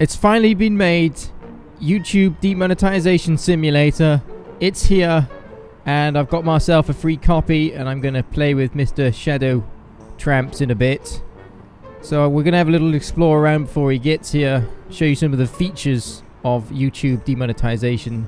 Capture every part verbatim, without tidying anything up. It's finally been made. YouTube Demonetization Simulator. It's here. And I've got myself a free copy, and I'm going to play with Mister Shadow Tramps in a bit. So we're going to have a little explore around before he gets here. Show you some of the features of YouTube Demonetization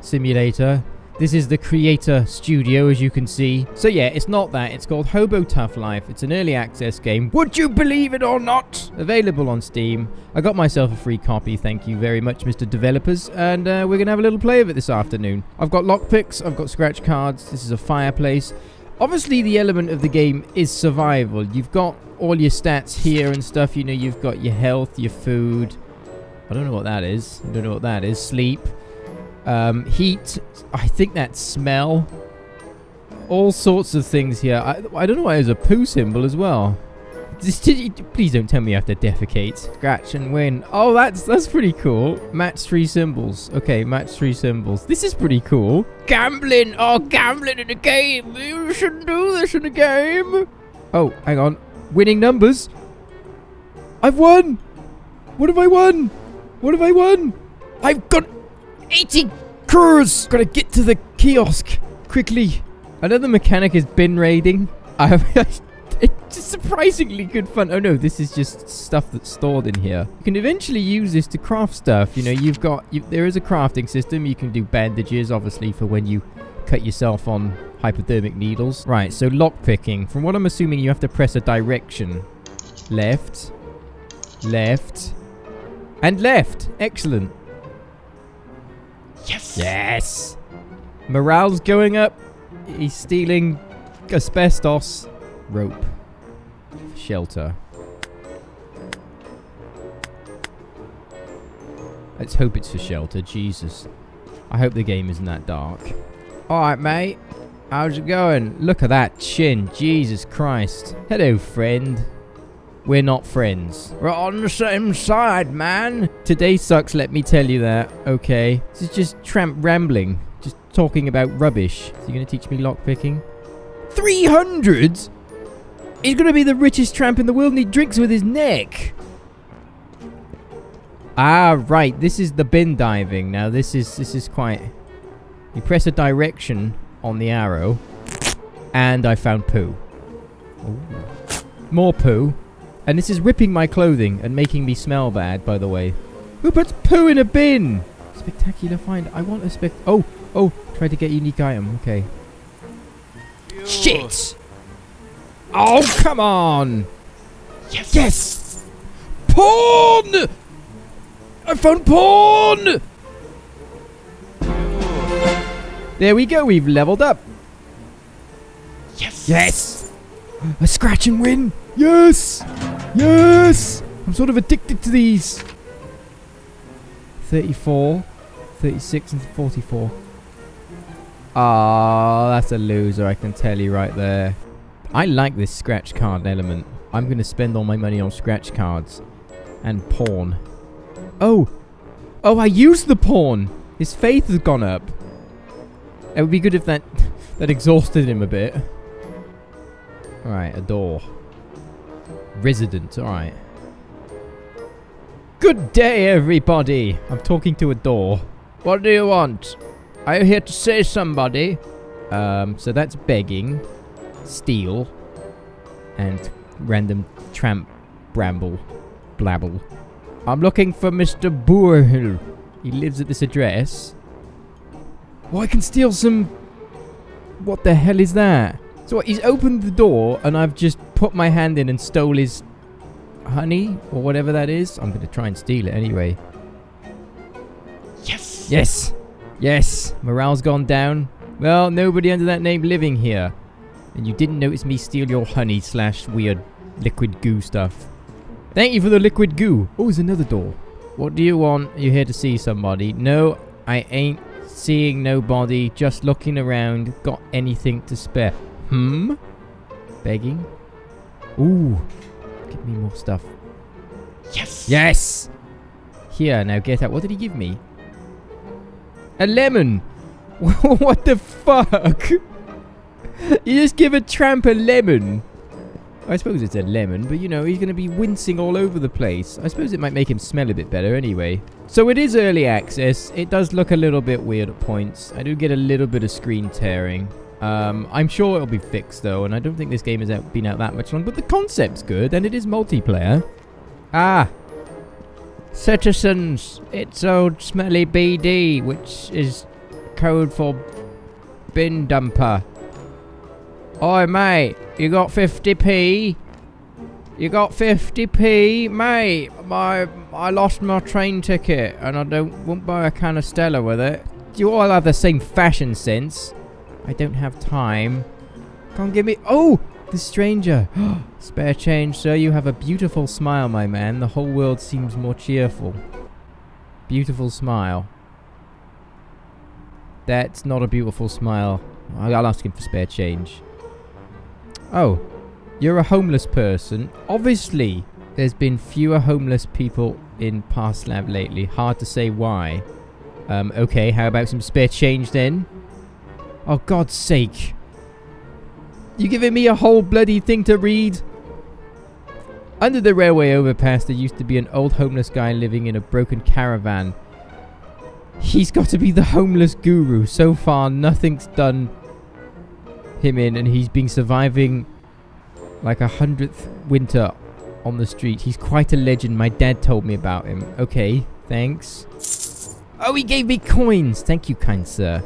Simulator. This is the creator studio, as you can see. So yeah, it's not that. It's called Hobo Tough Life. It's an early access game. Would you believe it or not? Available on Steam. I got myself a free copy. Thank you very much, Mister Developers. And uh, we're going to have a little play of it this afternoon. I've got lockpicks. I've got scratch cards. This is a fireplace. Obviously, the element of the game is survival. You've got all your stats here and stuff. You know, you've got your health, your food. I don't know what that is. I don't know what that is. Sleep. Um, heat, I think that's smell, all sorts of things here. I, I don't know why there's a poo symbol as well. Just, please don't tell me you have to defecate. Scratch and win. Oh, that's that's pretty cool. Match three symbols. Okay, match three symbols. This is pretty cool. Gambling. Oh, gambling in a game. You shouldn't do this in a game. Oh, hang on. Winning numbers. I've won. What have I won? What have I won? I've got... eighty curs! Gotta get to the kiosk quickly. Another mechanic is bin raiding. It's surprisingly good fun. Oh no, this is just stuff that's stored in here. You can eventually use this to craft stuff. You know, you've got you, there is a crafting system. You can do bandages, obviously, for when you cut yourself on hypothermic needles. Right, so lockpicking. From what I'm assuming, you have to press a direction. Left, left, and left. Excellent. Yes! Yes! Morale's going up. He's stealing asbestos rope. Shelter. Let's hope it's for shelter. Jesus. I hope the game isn't that dark. Alright, mate. How's it going? Look at that chin. Jesus Christ. Hello, friend. We're not friends. We're on the same side, man. Today sucks, let me tell you that. Okay. This is just tramp rambling. Just talking about rubbish. So you're going to teach me lockpicking? three hundred? He's going to be the richest tramp in the world, and he drinks with his neck. Ah, right. This is the bin diving. Now, this is, this is quite... You press a direction on the arrow. And I found poo. Ooh. More poo. And this is ripping my clothing and making me smell bad, by the way. Who puts poo in a bin? Spectacular find. I want a spec... Oh, oh, try to get unique item. Okay. Ew. Shit! Oh, come on! Yes! Yes! Porn! I found porn! Ew. There we go, we've leveled up. Yes! Yes! A scratch and win! Yes! Yes! I'm sort of addicted to these. thirty-four, thirty-six, and forty-four. Ah, oh, that's a loser, I can tell you right there. I like this scratch card element. I'm going to spend all my money on scratch cards. And pawn. Oh! Oh, I used the pawn! His faith has gone up. It would be good if that, that exhausted him a bit. Alright, a door. Resident, alright. Good day, everybody! I'm talking to a door. What do you want? Are you here to say somebody? Um, so that's begging, steal, and random tramp bramble, blabble. I'm looking for Mister Boorhill. He lives at this address. Oh, I can steal some... What the hell is that? So he's opened the door, and I've just put my hand in and stole his honey, or whatever that is. I'm going to try and steal it anyway. Yes! Yes! Yes! Morale's gone down. Well, nobody under that name living here. And you didn't notice me steal your honey slash weird liquid goo stuff. Thank you for the liquid goo. Oh, there's another door. What do you want? Are you here to see somebody? No, I ain't seeing nobody. Just looking around. Got anything to spare. Hmm? Begging? Ooh. Give me more stuff. Yes! Yes! Here, now get out. What did he give me? A lemon! What the fuck? You just give a tramp a lemon. I suppose it's a lemon, but you know, he's going to be wincing all over the place. I suppose it might make him smell a bit better anyway. So it is early access. It does look a little bit weird at points. I do get a little bit of screen tearing. Um, I'm sure it'll be fixed though, and I don't think this game has out, been out that much long, but the concept's good, and it is multiplayer. Ah! Citizens, it's old smelly B D, which is code for bin dumper. Oi mate, you got fifty p? You got fifty p? Mate, my, I lost my train ticket, and I don't won't buy a can of Stella with it. You all have the same fashion sense. I don't have time. Can't give me... Oh! The stranger. Spare change, sir. You have a beautiful smile, my man. The whole world seems more cheerful. Beautiful smile. That's not a beautiful smile. I'll ask him for spare change. Oh. You're a homeless person. Obviously, there's been fewer homeless people in Past Lab lately. Hard to say why. Um, okay, how about some spare change then? Oh, God's sake. You giving me a whole bloody thing to read? Under the railway overpass, there used to be an old homeless guy living in a broken caravan. He's got to be the homeless guru. So far, nothing's done him in, and he's been surviving like a hundredth winter on the street. He's quite a legend. My dad told me about him. Okay, thanks. Oh, he gave me coins. Thank you, kind sir.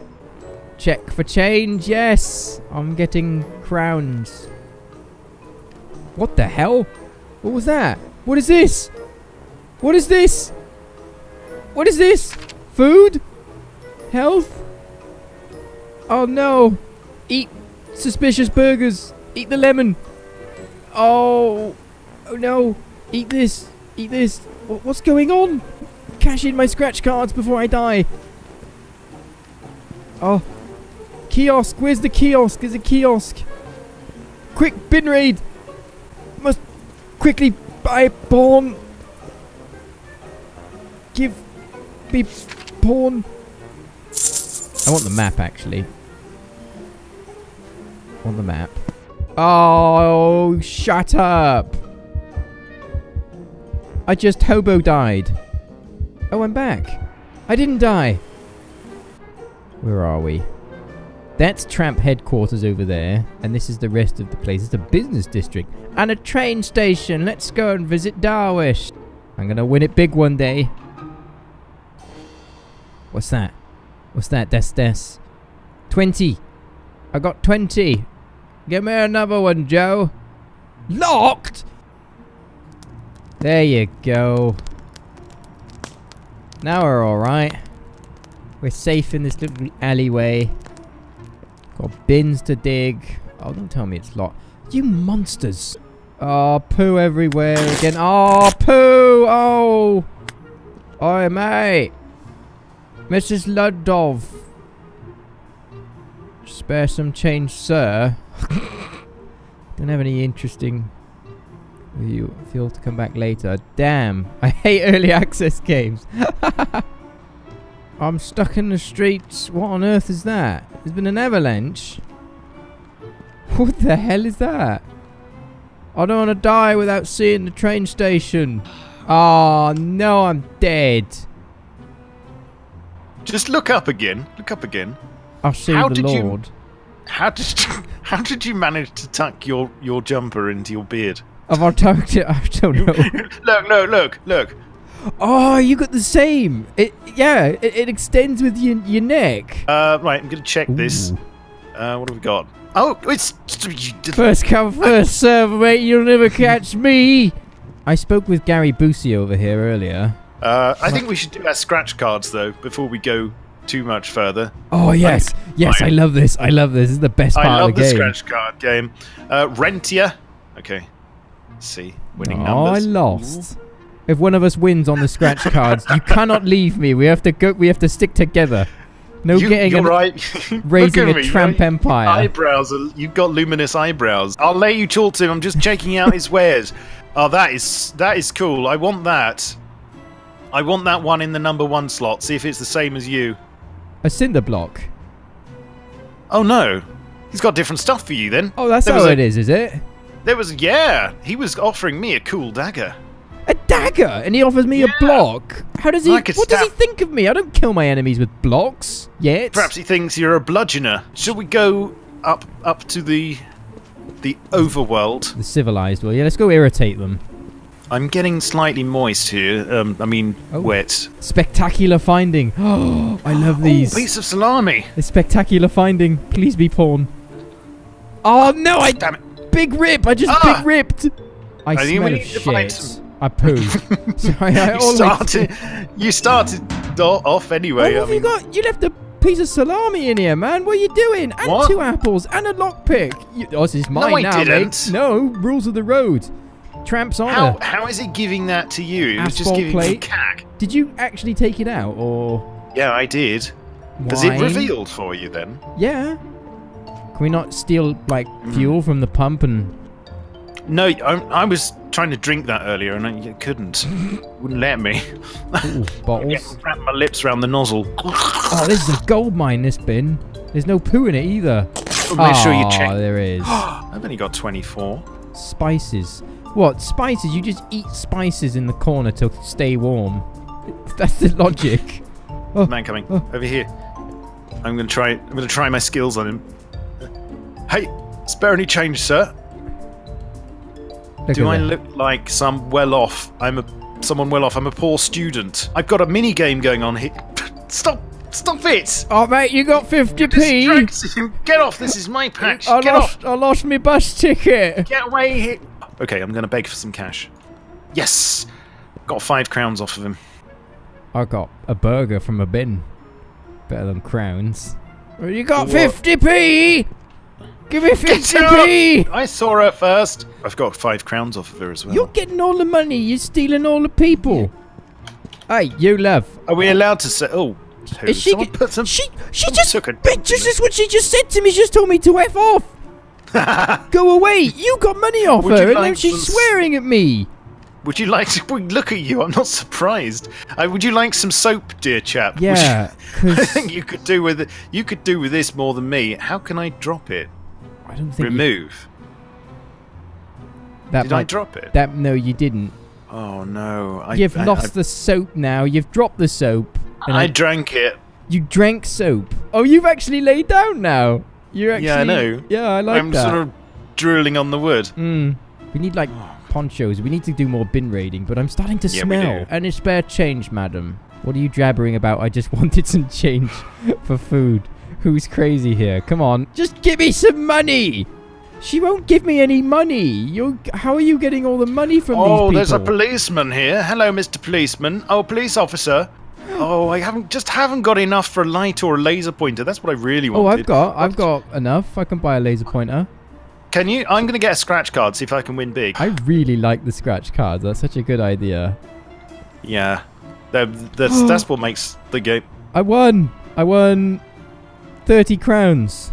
Check for change, yes! I'm getting crowns. What the hell? What was that? What is this? What is this? What is this? Food? Health? Oh no! Eat suspicious burgers! Eat the lemon! Oh! Oh no! Eat this! Eat this! What's going on? Cash in my scratch cards before I die! Oh! Kiosk, where's the kiosk? There's a kiosk. Quick, bin raid. Must quickly buy porn. Give me porn. I want the map, actually. On the map. Oh, shut up. I just hobo died. Oh, I'm back. I didn't die. Where are we? That's Tramp Headquarters over there, and this is the rest of the place. It's a business district and a train station. Let's go and visit Darwish. I'm gonna win it big one day. What's that? What's that? That's that's twenty. I got twenty. Give me another one, Joe. Locked. There you go. Now we're all right. We're safe in this little alleyway. Got bins to dig. Oh, don't tell me it's locked. You monsters. Oh, poo everywhere again. Oh, poo. Oh. Oi, mate. Missus Ludov. Spare some change, sir. Don't have any interesting... You feel to come back later. Damn. I hate early access games. I'm stuck in the streets. What on earth is that? There's been an avalanche. What the hell is that? I don't want to die without seeing the train station. Oh, no, I'm dead. Just look up again. Look up again. I'll see how the Lord. You, how, did you, how did you manage to tuck your, your jumper into your beard? Have I tucked it? I don't know. Look, no, look, look. Oh, you got the same. It yeah, it, it extends with your your neck. Uh, right, I'm gonna check Ooh. this. Uh, what have we got? Oh, it's first come first serve, mate. You'll never catch me. I spoke with Gary Busey over here earlier. Uh, I think we should do our scratch cards though before we go too much further. Oh yes, like, yes, I, I love this. I love this. This is the best part of the game. I love the scratch card game. Uh, Rentier. Okay, let's see winning oh, numbers. Oh, I lost. If one of us wins on the scratch cards, you cannot leave me. We have to go. We have to stick together. No you, getting you're a, right. raising a me, tramp right? empire. Eyebrows. Are, you've got luminous eyebrows. I'll let you talk to him. I'm just checking out his wares. Oh, that is that is cool. I want that. I want that one in the number one slot. See if it's the same as you. A cinder block. Oh no, he's got different stuff for you then. Oh, that's there how it a, is, is it? There was, yeah, he was offering me a cool dagger. A dagger? And he offers me yeah. a block? How does he, like what does he think of me? I don't kill my enemies with blocks, yet. Perhaps he thinks you're a bludgeoner. Should we go up, up to the, the overworld? The civilized world, yeah, let's go irritate them. I'm getting slightly moist here, um, I mean, oh. wet. Spectacular finding. Oh, I love these. Oh, piece of salami. A spectacular finding, please be porn. Oh no, I, damn it. Big rip! I just ah. big ripped! I, I smell of shit. Some... I pooed. Sorry, I you, always... started, you started off anyway. What have I mean... you got? You left a piece of salami in here, man. What are you doing? And what? two apples and a lockpick. You... Oh, this is mine no, I now, didn't. Mate. No, rules of the road. Tramp's honor. How, how is he giving that to you? He was just giving you cack. Did you actually take it out, or...? Yeah, I did. Was it revealed for you, then? Yeah. Can we not steal, like, fuel from the pump and... No, I, I was trying to drink that earlier and I couldn't. Wouldn't let me. Ooh, bottles. Wrap my lips around the nozzle. Oh, this is a gold mine, this bin. There's no poo in it either. Oh, make sure you check. There is. I've only got twenty-four. Spices. What, spices? You just eat spices in the corner to stay warm. That's the logic. Oh, man coming. Oh. Over here. I'm going to try I'm going to try my skills on him. Hey, spare any change, sir. Look Do I that. look like some well-off? I'm a someone well-off. I'm a poor student. I've got a mini game going on here. Stop! Stop it! Oh mate, you got fifty p. Get off! This is my patch. I Get lost, off! I lost my bus ticket. Get away here! Okay, I'm gonna beg for some cash. Yes, got five crowns off of him. I got a burger from a bin. Better than crowns. You got fifty p. Give me fifty p! I saw her first! I've got five crowns off of her as well. You're getting all the money, you're stealing all the people! Yeah. Hey, you love. Are we allowed to say- oh, who? She, put some, she, she just- took a bitch, this is what she just said to me, she just told me to F off! Go away, you got money off would her and like then she's swearing at me! Would you like to- look at you, I'm not surprised. Uh, would you like some soap, dear chap? Yeah, you, I think you could do with- you could do with this more than me. How can I drop it? I don't think Remove. You... That Did might... I drop it? That No, you didn't. Oh, no. I, You've I, lost I, I... the soap now. You've dropped the soap. And I, I drank it. You drank soap. Oh, you've actually laid down now. You're actually... Yeah, I know. Yeah, I like I'm that. I'm sort of drooling on the wood. Mm. We need, like, ponchos. We need to do more bin raiding, but I'm starting to yeah, smell. And it's spare change, madam. What are you jabbering about? I just wanted some change for food. Who's crazy here? Come on. Just give me some money! She won't give me any money. You're, how are you getting all the money from oh, these people? Oh, there's a policeman here. Hello, Mister Policeman. Oh, police officer. Oh, I haven't just haven't got enough for a light or a laser pointer. That's what I really wanted. Oh, I've got. I've got enough. I can buy a laser pointer. Can you? I'm going to get a scratch card, see if I can win big. I really like the scratch cards. That's such a good idea. Yeah. That, that's, that's what makes the game. I won. I won... thirty crowns.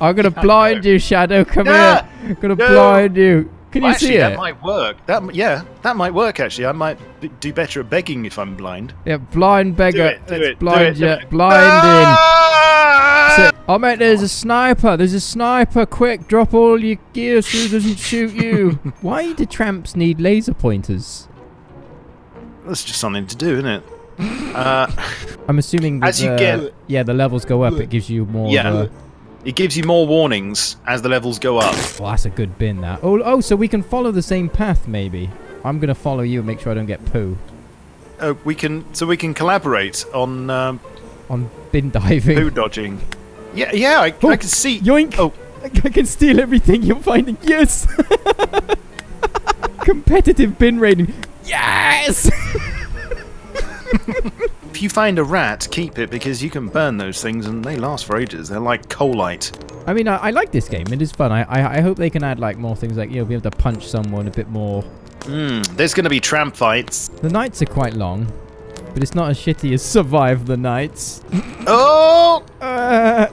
I'm gonna yeah, blind you, Shadow. Come yeah, here. I'm gonna no. blind you. Can well, you actually, see it? That might work. That yeah, that might work actually. I might b do better at begging if I'm blind. Yeah, blind beggar. Do it, do Let's it, blind do it, do you. It. Blinding. Ah! So, oh mate, there's a sniper. There's a sniper. Quick, drop all your gear so he doesn't shoot you. Why do tramps need laser pointers? That's just something to do, isn't it? Uh, I'm assuming that as you uh, get, yeah, the levels go up, it gives you more... Yeah, uh, it gives you more warnings as the levels go up. Well, that's a good bin, that. Oh, oh, so we can follow the same path, maybe. I'm going to follow you and make sure I don't get poo. Uh, we can... So we can collaborate on... Um, on bin diving. Poo dodging. Yeah, yeah, I, oh, I can see... Yoink! Oh. I can steal everything you're finding. Yes! Competitive bin raiding. Yes! If you find a rat, keep it because you can burn those things and they last for ages. They're like coalite. I mean, I, I like this game. It is fun. I, I I hope they can add like more things like, you know, be able to punch someone a bit more. Mm, there's going to be tramp fights. The nights are quite long, but it's not as shitty as Survive the Nights. Oh! Uh,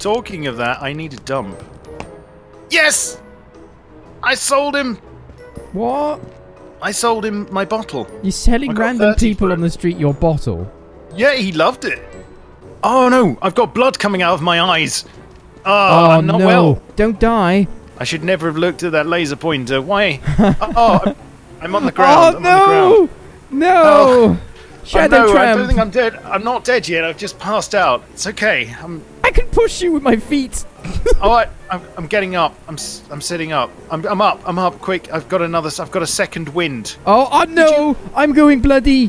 Talking of that, I need a dump. Yes! I sold him! What? I sold him my bottle. You're selling random people on the street your bottle? Yeah, he loved it. Oh no, I've got blood coming out of my eyes. Oh, oh I'm not no. well. Don't die. I should never have looked at that laser pointer. Why? Oh, I'm, I'm on the ground. Oh, I'm no! On the ground. No! Oh. Shadow oh, no, Tramp. I don't think I'm dead. I'm not dead yet. I've just passed out. It's okay. I'm... I can push you with my feet. Oh, I, I'm, I'm getting up. I'm, I'm sitting up. I'm, I'm up. I'm up. Quick! I've got another. I've got a second wind. Oh, oh no! You... I'm going bloody.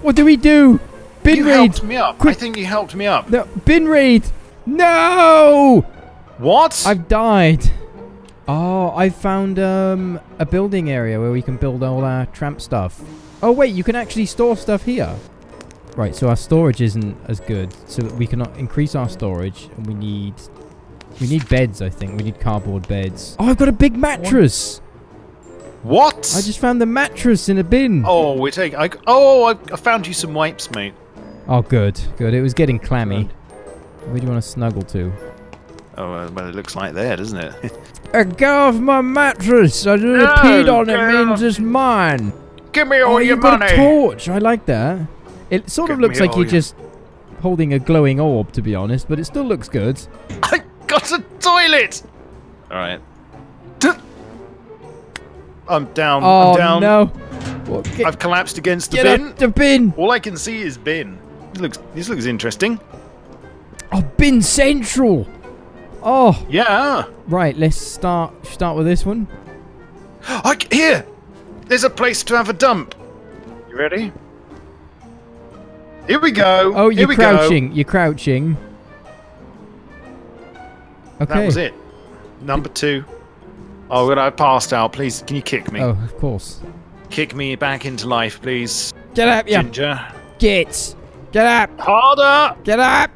What do we do? Bin you raid. Helped me up. Quick. I think you helped me up. No, bin raid. No. What? I've died. Oh, I found um a building area where we can build all our tramp stuff. Oh wait, you can actually store stuff here. Right, so our storage isn't as good, so that we cannot increase our storage, and we need we need beds. I think we need cardboard beds. Oh, I've got a big mattress. What? I just found the mattress in a bin. Oh, we take. I, oh, I, I found you some wipes, mate. Oh, good, good. It was getting clammy. Where do you want to snuggle to? Oh, uh, well, it looks like there, doesn't it? I got off my mattress. I just no, peed on it. Means it's mine. Give me all oh, your you've money. Got a torch. I like that. It sort Give of looks like you're your... just holding a glowing orb, to be honest, but it still looks good. I got a toilet. All right. I'm down. Oh, I'm down. No. Well, get, I've collapsed against the get bin. Out the bin. All I can see is bin. This looks. This looks interesting. Oh, bin central. Oh. Yeah. Right. Let's start. Start with this one. I here. There's a place to have a dump. You ready? Here we go. Oh, you're crouching. Go. You're crouching. Okay. That was it. Number two. Oh, when I passed out, please, can you kick me? Oh, of course. Kick me back into life, please. Get up, yeah. Ginger. Get. Get up. Harder. Get up.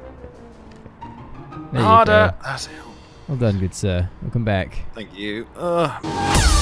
Harder. That's it. Well done, good sir. Welcome back. Thank you. Uh.